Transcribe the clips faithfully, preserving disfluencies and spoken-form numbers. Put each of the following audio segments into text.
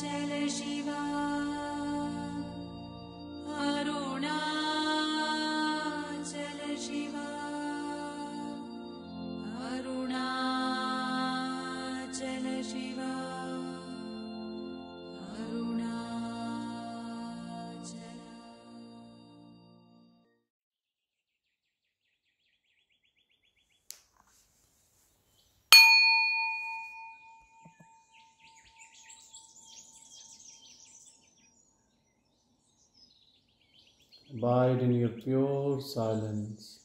Jal Shiva, Aruna Jal Shiva, Aruna Jal Shiva. Abide in your pure silence.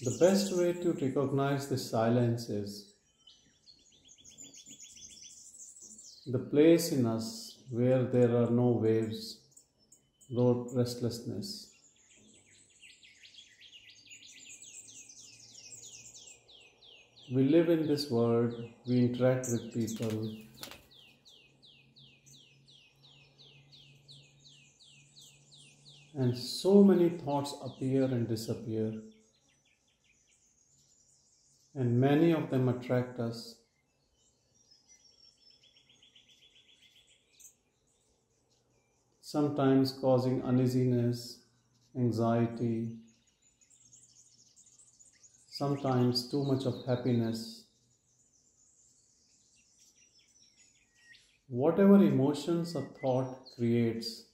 The best way to recognize this silence is the place in us where there are no waves, no restlessness. We live in this world, we interact with people. And so many thoughts appear and disappear. And many of them attract us. Sometimes causing uneasiness, anxiety. Sometimes too much of happiness. Whatever emotions a thought creates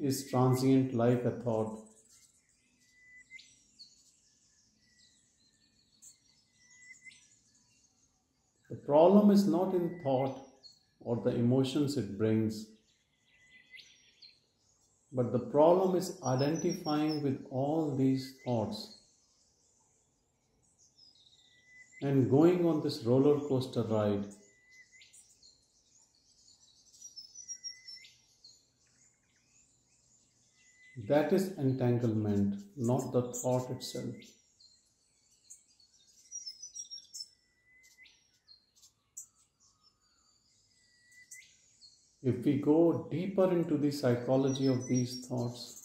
is transient like a thought. The problem is not in thought or the emotions it brings, but the problem is identifying with all these thoughts and going on this roller coaster ride. That is entanglement, not the thought itself. If we go deeper into the psychology of these thoughts,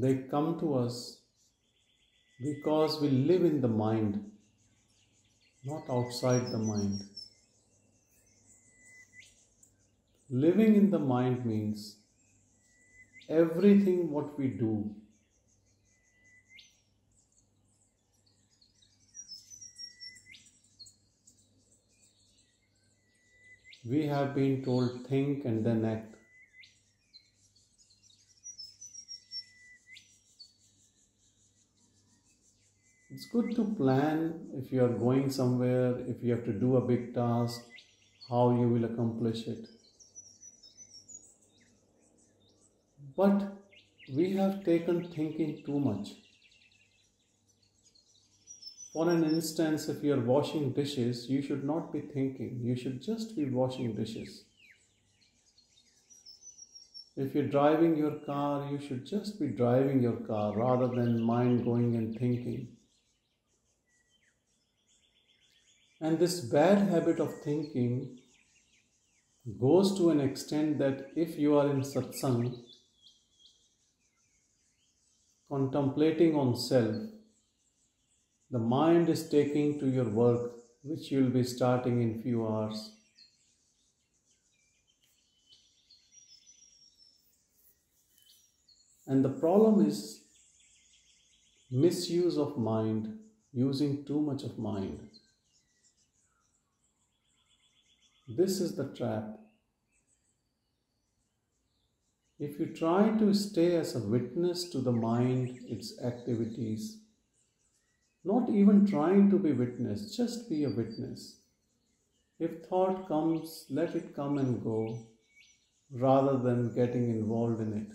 they come to us because we live in the mind, not outside the mind. Living in the mind means everything what we do, we have been told think and then act. It's good to plan if you are going somewhere, if you have to do a big task, how you will accomplish it. But we have taken thinking too much. For an instance, if you are washing dishes, you should not be thinking. You should just be washing dishes. If you're driving your car, you should just be driving your car rather than mind going and thinking. And this bad habit of thinking goes to an extent that if you are in satsang, contemplating on self, the mind is taking to your work, which you'll be starting in few hours. And the problem is misuse of mind, using too much of mind. This is the trap. If you try to stay as a witness to the mind, its activities, not even trying to be witness, just be a witness. If thought comes, let it come and go, rather than getting involved in it.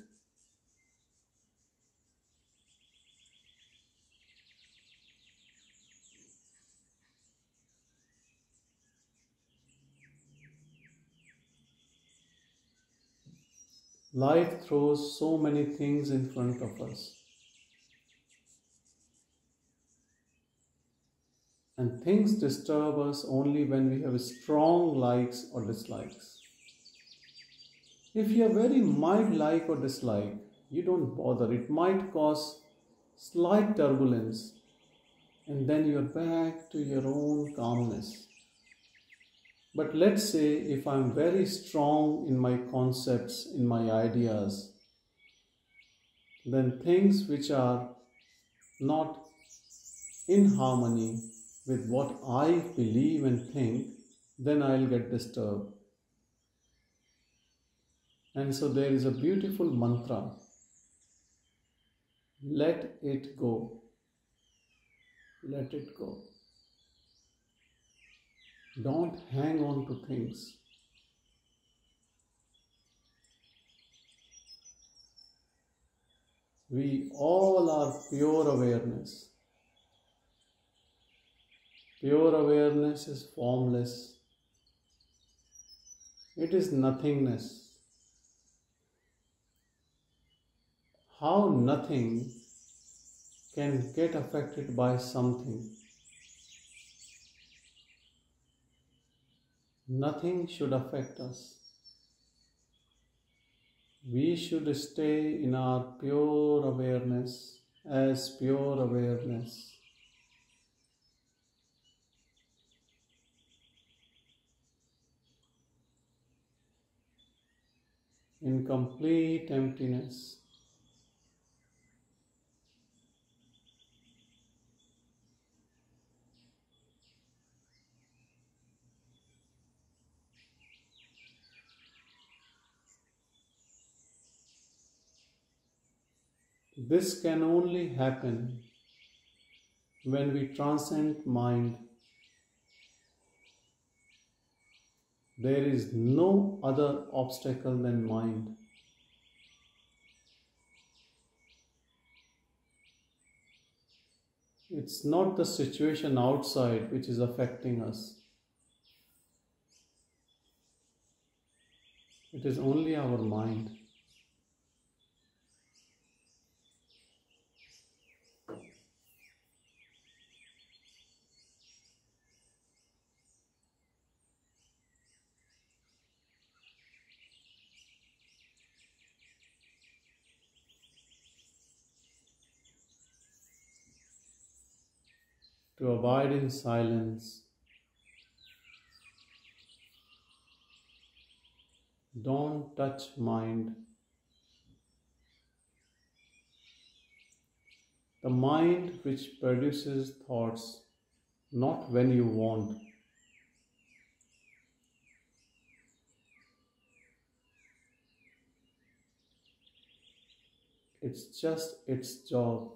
Life throws so many things in front of us, and things disturb us only when we have strong likes or dislikes. If you have very mild like or dislike, you don't bother. It might cause slight turbulence, and then you are back to your own calmness. But let's say if I am very strong in my concepts, in my ideas, then things which are not in harmony with what I believe and think, then I'll get disturbed. And so there is a beautiful mantra, let it go, let it go. Don't hang on to things. We all are pure awareness. Pure awareness is formless. It is nothingness. How nothing can get affected by something? Nothing should affect us. We should stay in our pure awareness as pure awareness. In complete emptiness. This can only happen when we transcend mind. There is no other obstacle than mind. It's not the situation outside which is affecting us. It is only our mind. To abide in silence. Don't touch mind. The mind which produces thoughts, not when you want. It's just its job.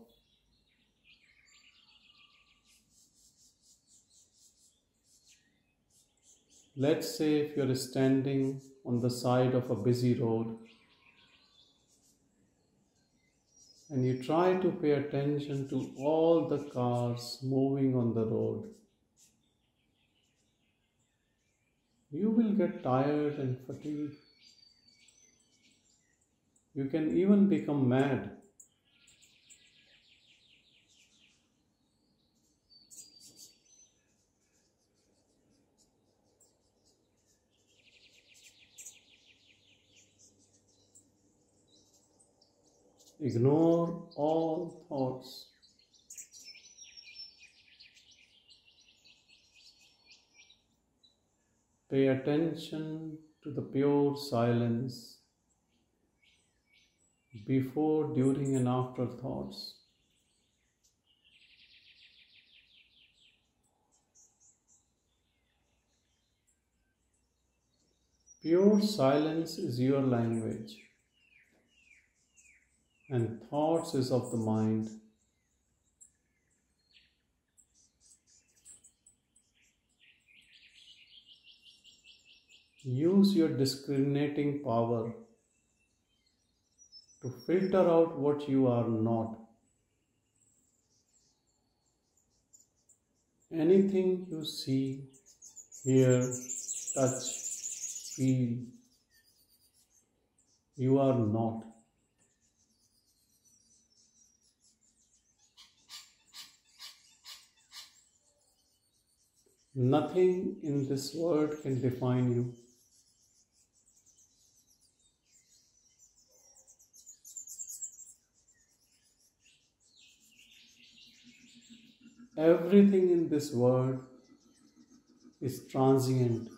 Let's say if you're standing on the side of a busy road and you try to pay attention to all the cars moving on the road, you will get tired and fatigued. You can even become mad. Ignore all thoughts. Pay attention to the pure silence before, during and after thoughts. Pure silence is your language. And thoughts is of the mind. Use your discriminating power to filter out what you are not. Anything you see, hear, touch, feel, you are not. Nothing in this world can define you. Everything in this world is transient,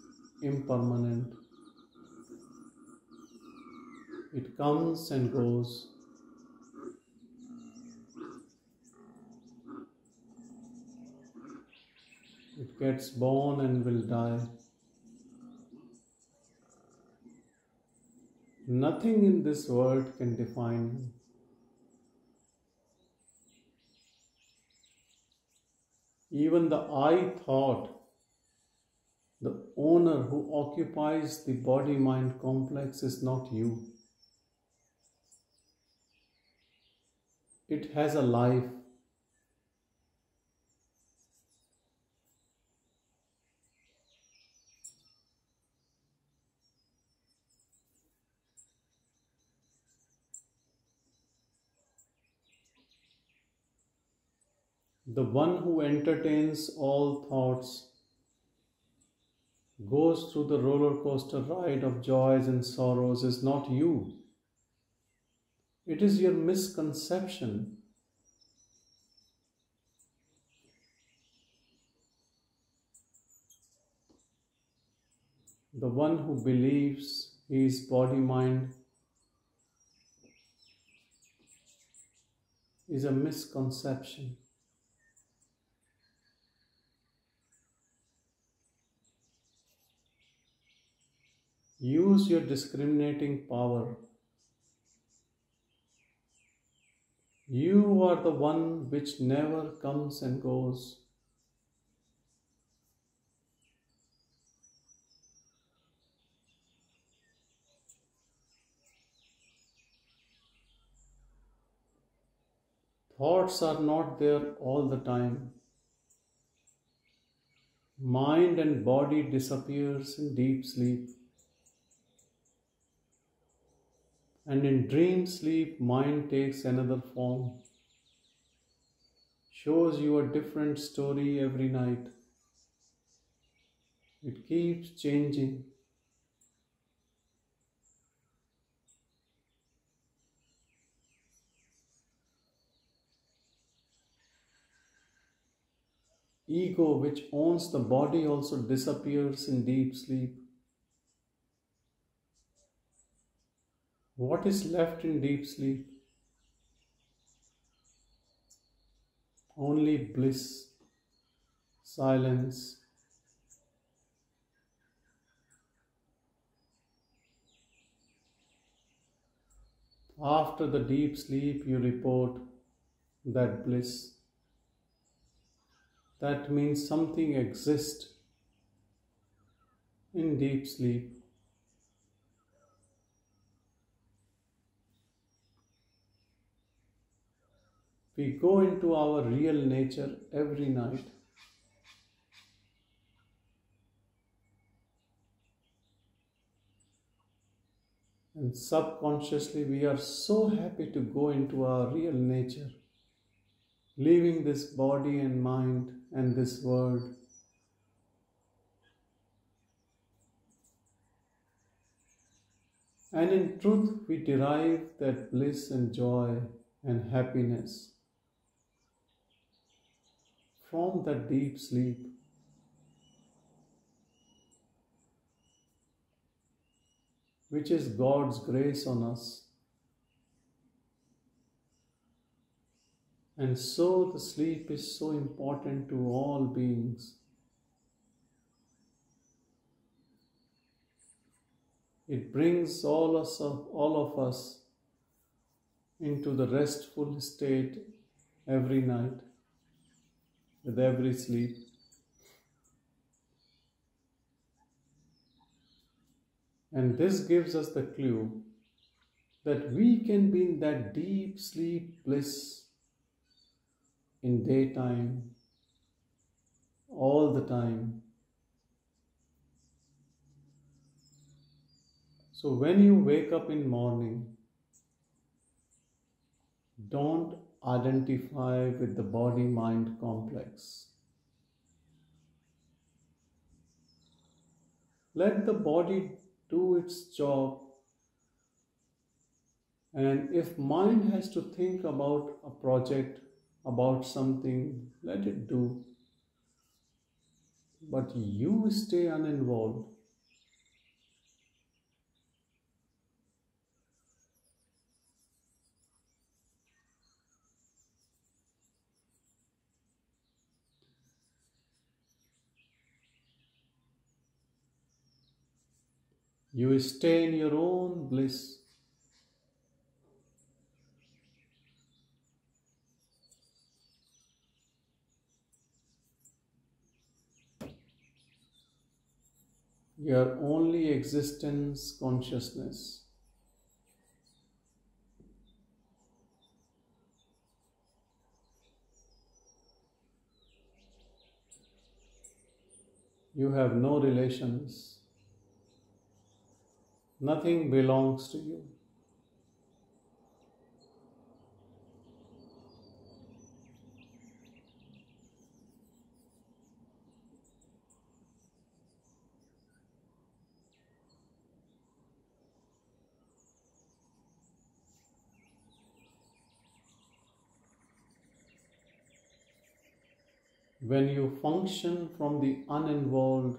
impermanent. It comes and goes. It gets born and will die. Nothing in this world can define you. Even the I thought, the owner who occupies the body-mind complex, is not you. It has a life. The one who entertains all thoughts goes through the roller coaster ride of joys and sorrows is not you. It is your misconception. The one who believes he is body-mind is a misconception. Use your discriminating power. You are the one which never comes and goes. Thoughts are not there all the time. Mind and body disappears in deep sleep. And in dream sleep, mind takes another form, shows you a different story every night. It keeps changing. Ego, which owns the body, also disappears in deep sleep. What is left in deep sleep? Only bliss, silence. After the deep sleep, you report that bliss. That means something exists in deep sleep. We go into our real nature every night. And subconsciously we are so happy to go into our real nature, leaving this body and mind and this world. And in truth we derive that bliss and joy and happiness from that deep sleep. Which is God's grace on us. And so the sleep is so important to all beings. It brings all us, all of us into the restful state every night. With every sleep. And this gives us the clue that we can be in that deep sleep bliss in daytime, all the time. So when you wake up in morning, don't identify with the body-mind complex. Let the body do its job. And if mind has to think about a project, about something, let it do. But you stay uninvolved. You stay in your own bliss. Your only existence consciousness. You have no relations. Nothing belongs to you. When you function from the uninvolved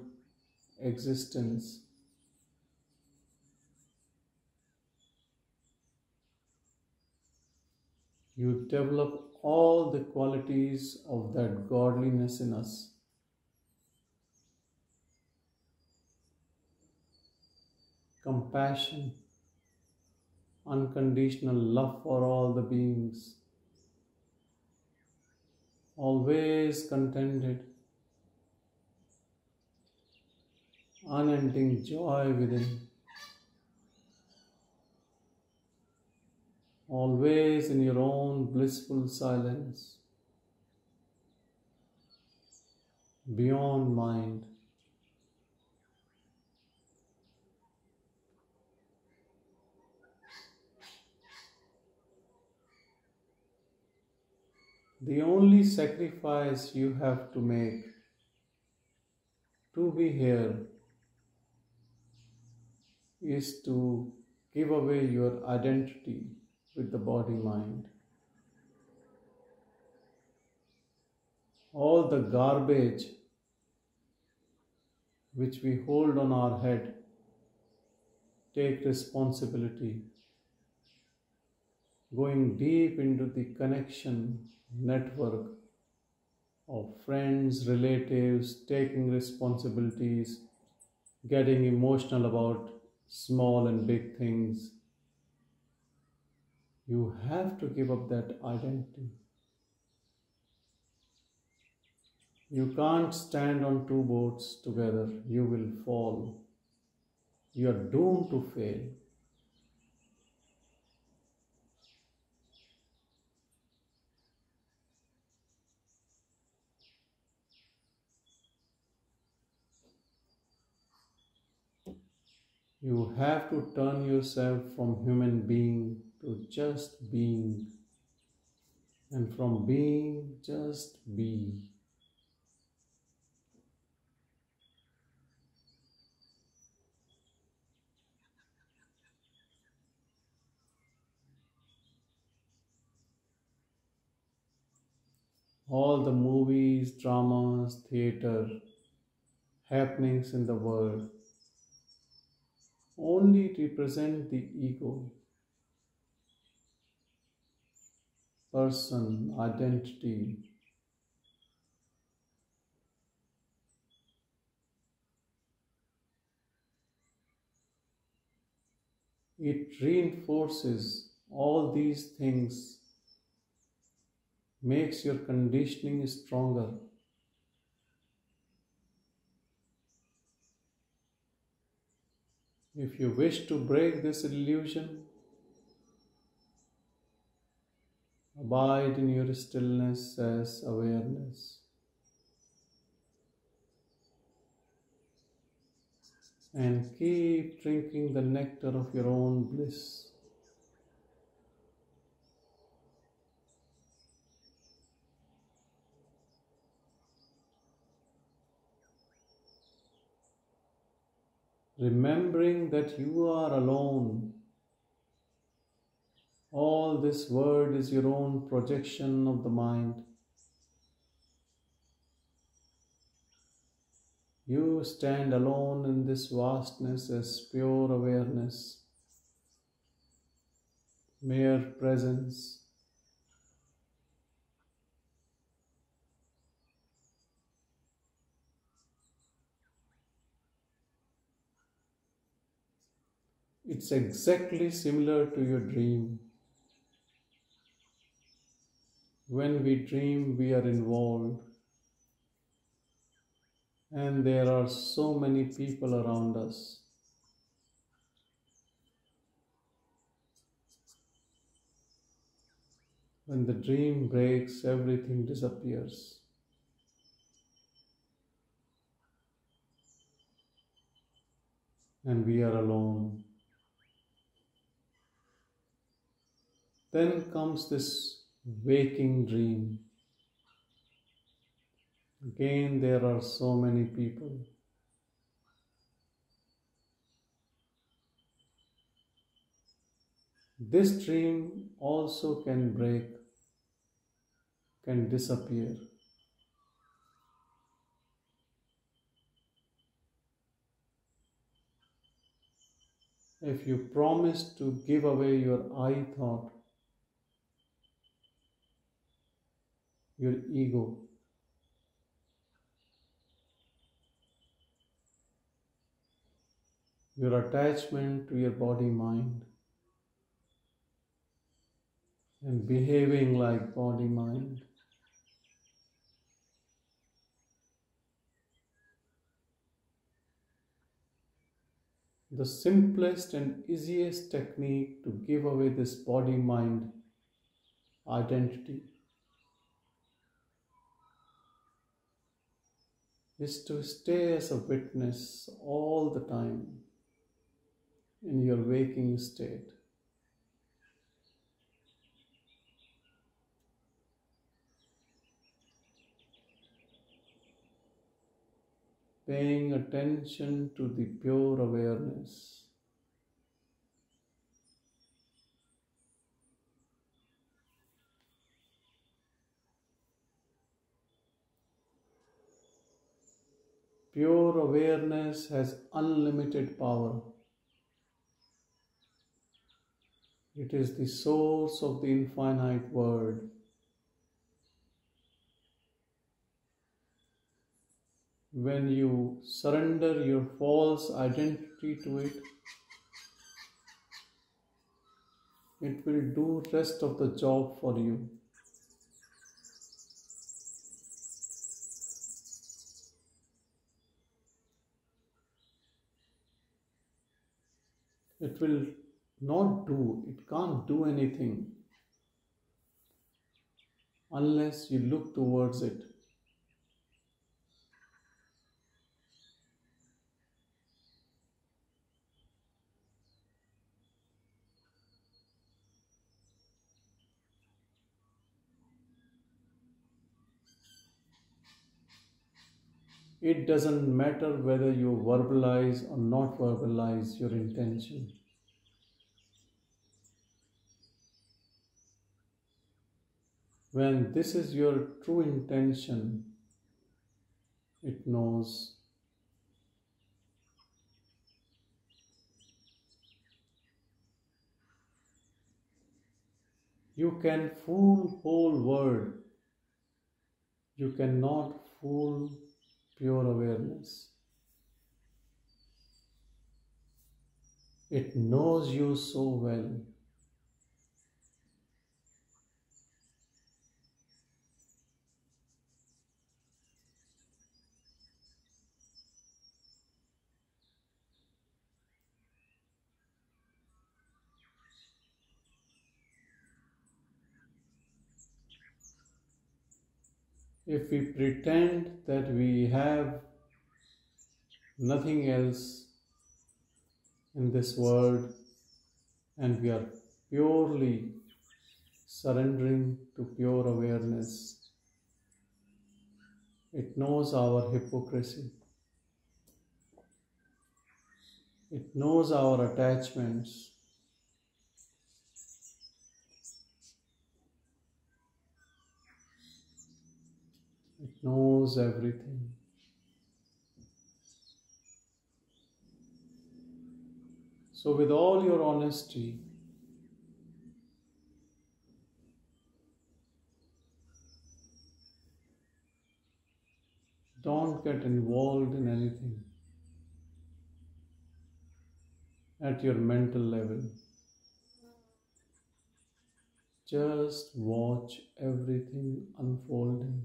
existence, you develop all the qualities of that godliness in us. Compassion, unconditional love for all the beings, always contented, unending joy within. Always in your own blissful silence, beyond mind. The only sacrifice you have to make to be here is to give away your identity with the body mind. All the garbage which we hold on our head, take responsibility, going deep into the connection network of friends, relatives, taking responsibilities, getting emotional about small and big things. You have to give up that identity. You can't stand on two boats together. You will fall. You are doomed to fail. You have to turn yourself from human being to just being, and from being, just be. All the movies, dramas, theater, happenings in the world only represent the ego. Person, identity, it reinforces all these things, makes your conditioning stronger. If you wish to break this illusion, abide in your stillness as awareness, and keep drinking the nectar of your own bliss. remembering that you are alone. All this world is your own projection of the mind. You stand alone in this vastness as pure awareness, mere presence. It's exactly similar to your dream. When we dream, we are involved. And there are so many people around us. When the dream breaks, everything disappears. And we are alone. Then comes this waking dream. Again, there are so many people. This dream also can break, can disappear. If you promise to give away your I thought, your ego, your attachment to your body-mind and behaving like body-mind. The simplest and easiest technique to give away this body-mind identity is to stay as a witness all the time. In your waking state. Paying attention to the pure awareness. Pure awareness has unlimited power. It is the source of the infinite world. When you surrender your false identity to it, it will do the rest of the job for you. It will not do, it can't do anything unless you look towards it. It doesn't matter whether you verbalize or not verbalize your intention. When this is your true intention, it knows. You can fool whole world. You cannot fool pure awareness. It knows you so well. If we pretend that we have nothing else in this world and we are purely surrendering to pure awareness, it knows our hypocrisy. It knows our attachments. It knows everything. So with all your honesty, don't get involved in anything at your mental level. Just watch everything unfolding.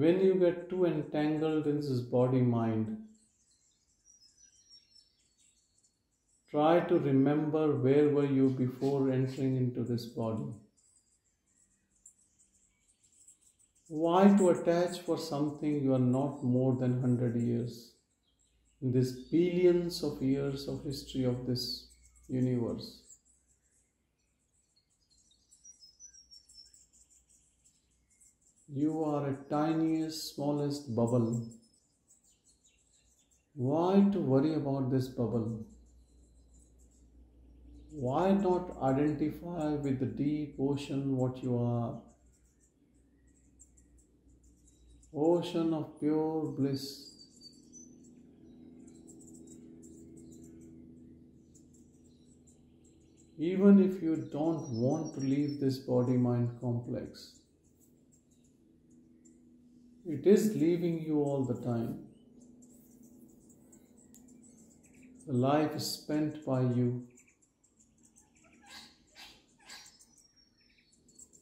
When you get too entangled in this body-mind, try to remember where were you before entering into this body. Why to attach for something you are not more than one hundred years, in this billions of years of history of this universe? You are a tiniest, smallest bubble. Why to worry about this bubble? Why not identify with the deep ocean what you are? Ocean of pure bliss. Even if you don't want to leave this body-mind complex, it is leaving you all the time. The life is spent by you.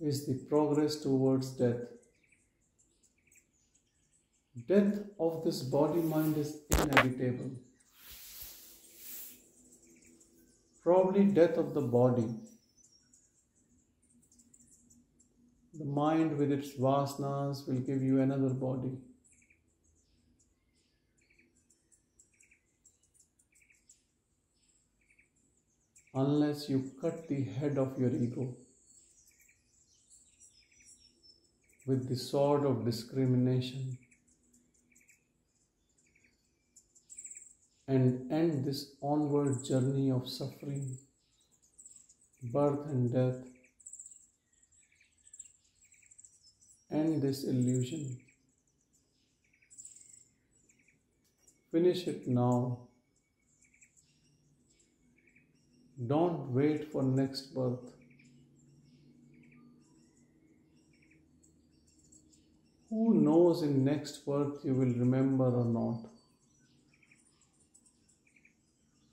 Is the progress towards death. Death of this body-mind is inevitable. Probably death of the body. The mind with its vasanas will give you another body. Unless you cut the head of your ego with the sword of discrimination and end this onward journey of suffering, birth and death. End this illusion. Finish it now. Don't wait for next birth. Who knows in next birth you will remember or not?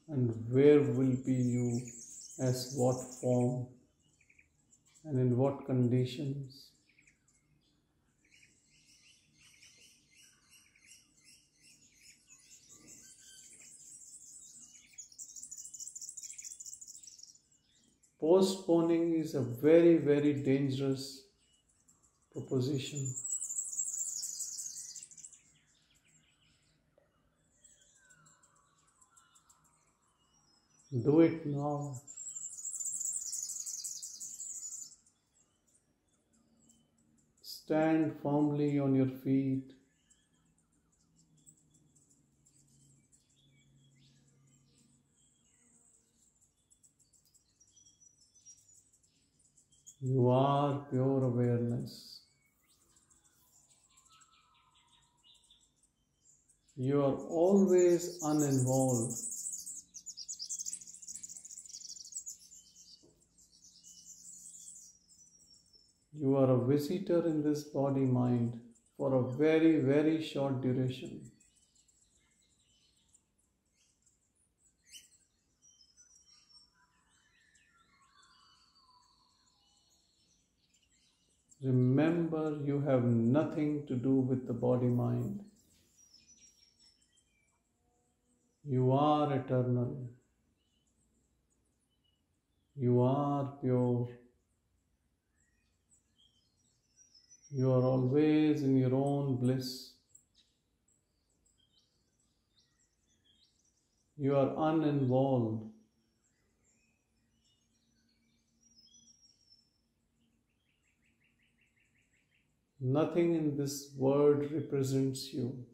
And where will be you as what form and in what conditions? Postponing is a very, very dangerous proposition. Do it now. Stand firmly on your feet. You are pure awareness. You are always uninvolved. You are a visitor in this body-mind for a very, very short duration. Remember, you have nothing to do with the body-mind. You are eternal. You are pure. You are always in your own bliss. You are uninvolved. Nothing in this world represents you.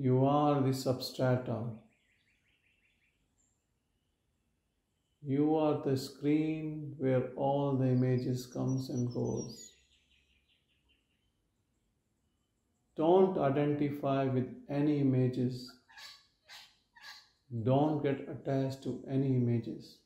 You are the substrata. You are the screen where all the images comes and goes. Don't identify with any images. Don't get attached to any images.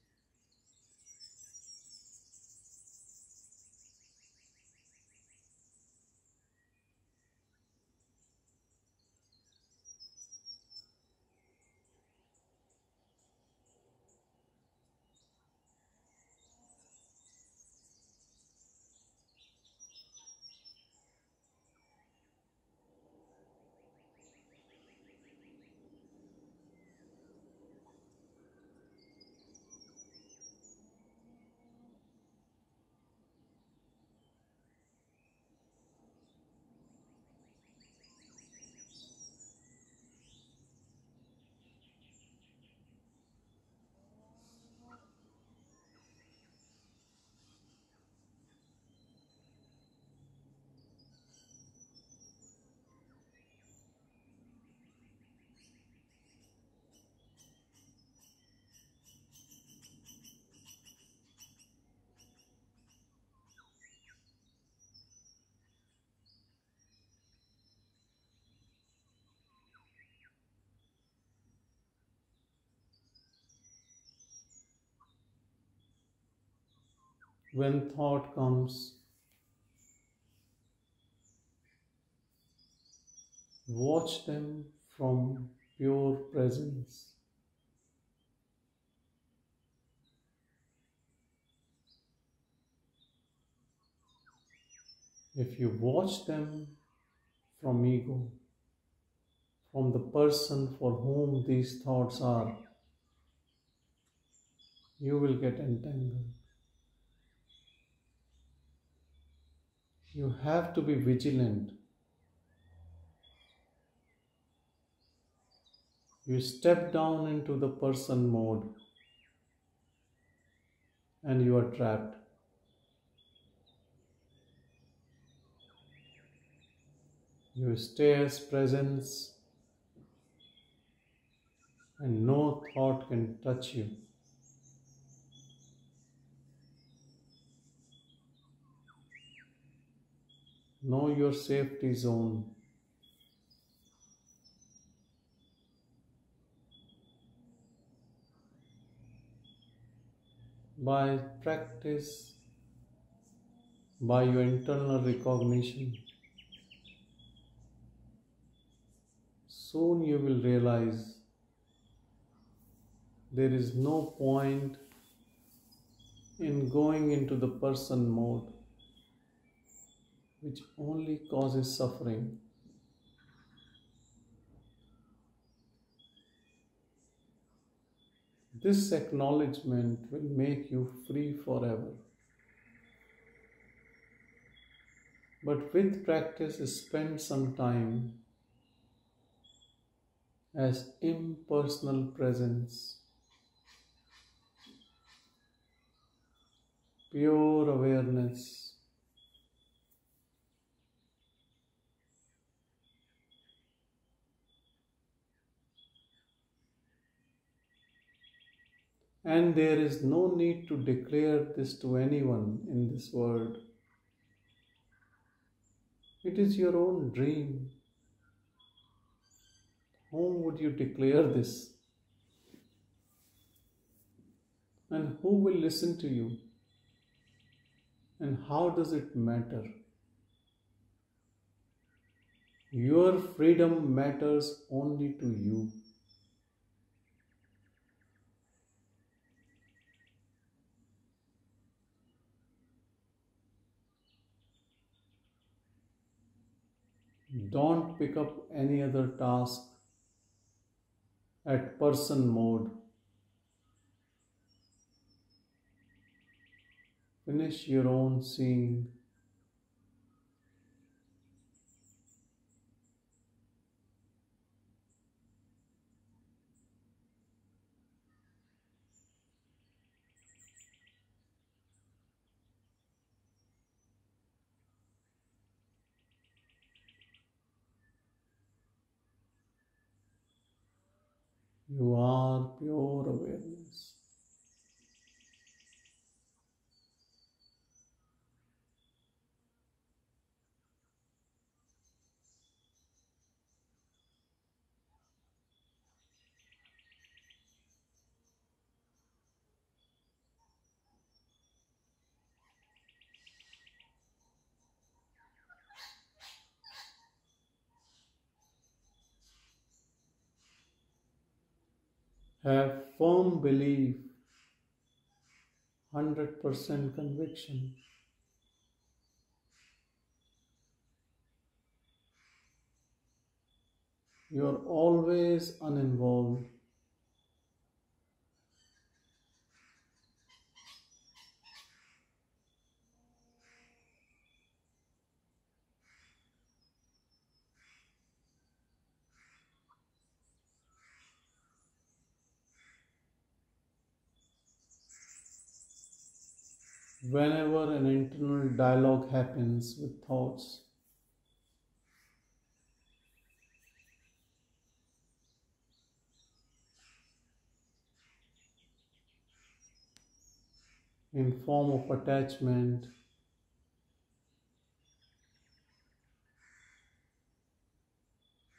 When thought comes, watch them from pure presence. If you watch them from ego, from the person for whom these thoughts are, you will get entangled. You have to be vigilant. You step down into the person mode and you are trapped. You stay as presence and no thought can touch you. Know your safety zone. By practice, by your internal recognition, soon you will realize there is no point in going into the person mode, which only causes suffering. This acknowledgement will make you free forever. But with practice, spend some time as impersonal presence, pure awareness. And there is no need to declare this to anyone in this world. It is your own dream. Whom would you declare this? And who will listen to you? And how does it matter? Your freedom matters only to you. Don't pick up any other task at person mode. Finish your own seeing. You are pure awareness. Have firm belief, one hundred percent conviction. You are always uninvolved. Whenever an internal dialogue happens with thoughts, in form of attachment,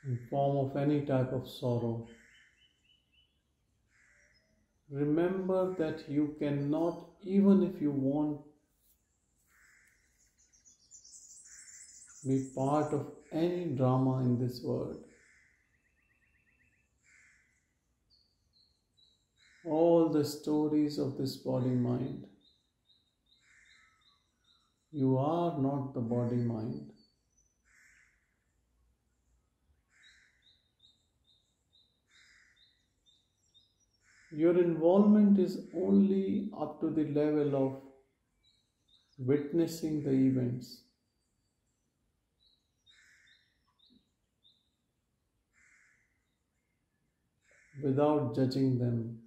in form of any type of sorrow, remember that you cannot, even if you want, be part of any drama in this world. All the stories of this body-mind, you are not the body-mind. Your involvement is only up to the level of witnessing the events. Without judging them.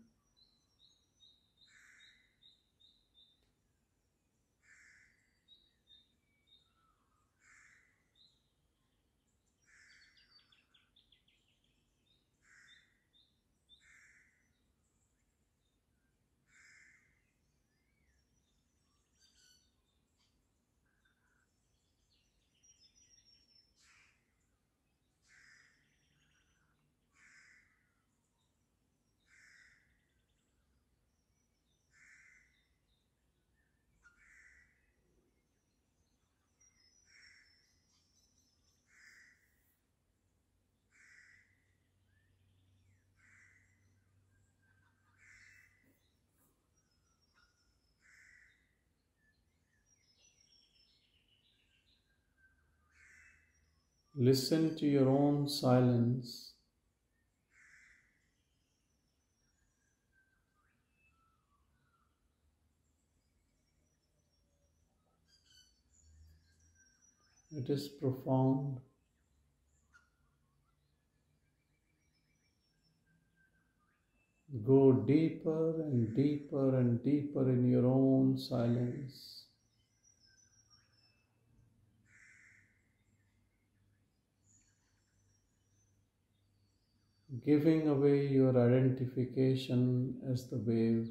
Listen to your own silence. It is profound. Go deeper and deeper and deeper in your own silence. Giving away your identification as the wave,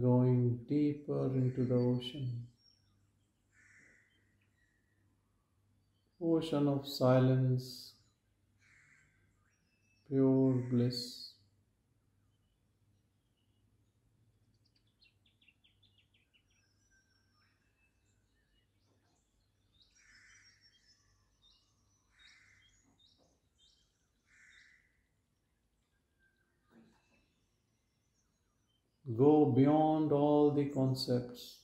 going deeper into the ocean, ocean of silence, pure bliss. Go beyond all the concepts.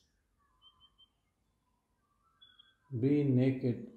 Be naked.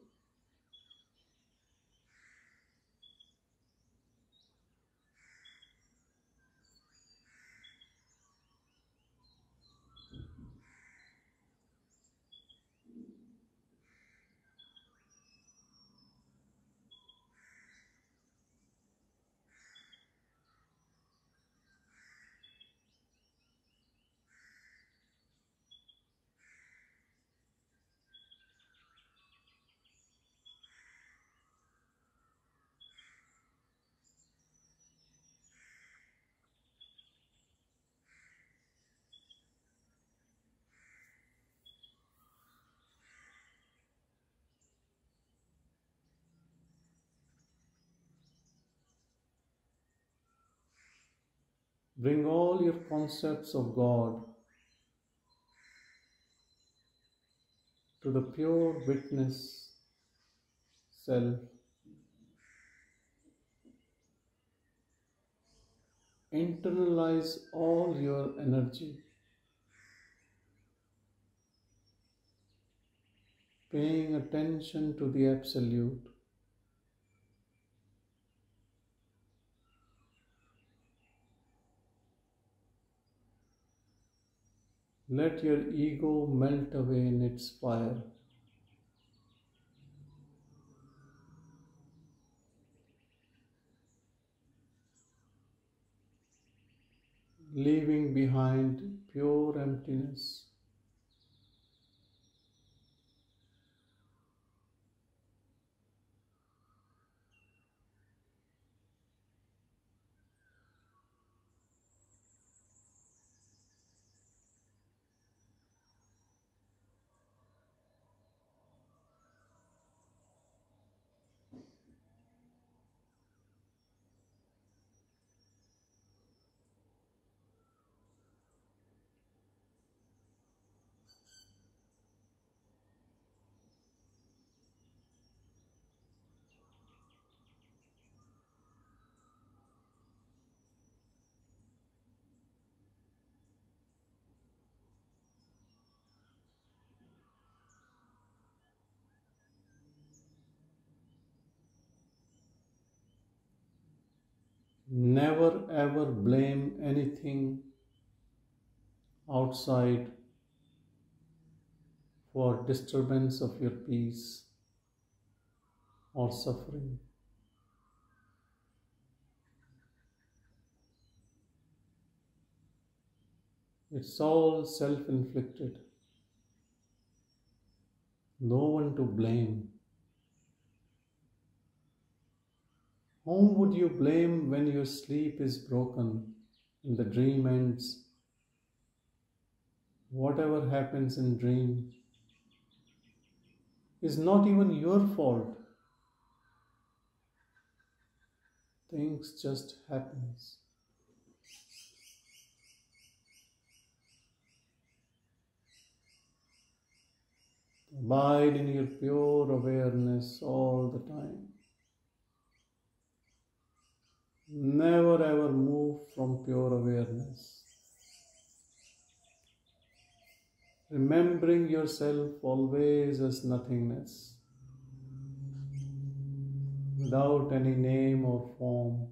Bring all your concepts of God to the pure witness self. Internalize all your energy, paying attention to the Absolute. Let your ego melt away in its fire. Leaving behind pure emptiness. Never ever blame anything outside for disturbance of your peace or suffering. It's all self-inflicted. No one to blame. Whom would you blame when your sleep is broken and the dream ends? Whatever happens in dream is not even your fault. Things just happen. Abide in your pure awareness all the time. Never ever move from pure awareness, remembering yourself always as nothingness, without any name or form.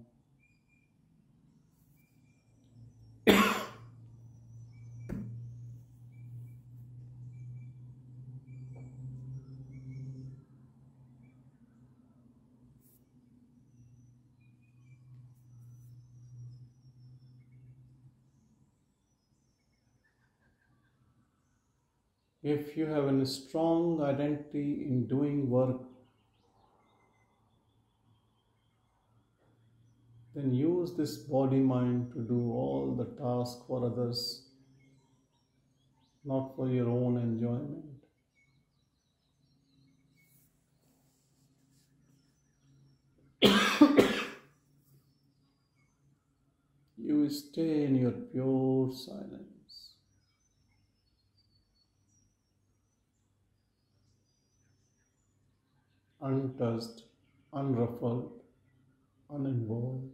If you have a strong identity in doing work, then use this body-mind to do all the tasks for others, not for your own enjoyment. You stay in your pure silence. Untouched, unruffled, uninvolved.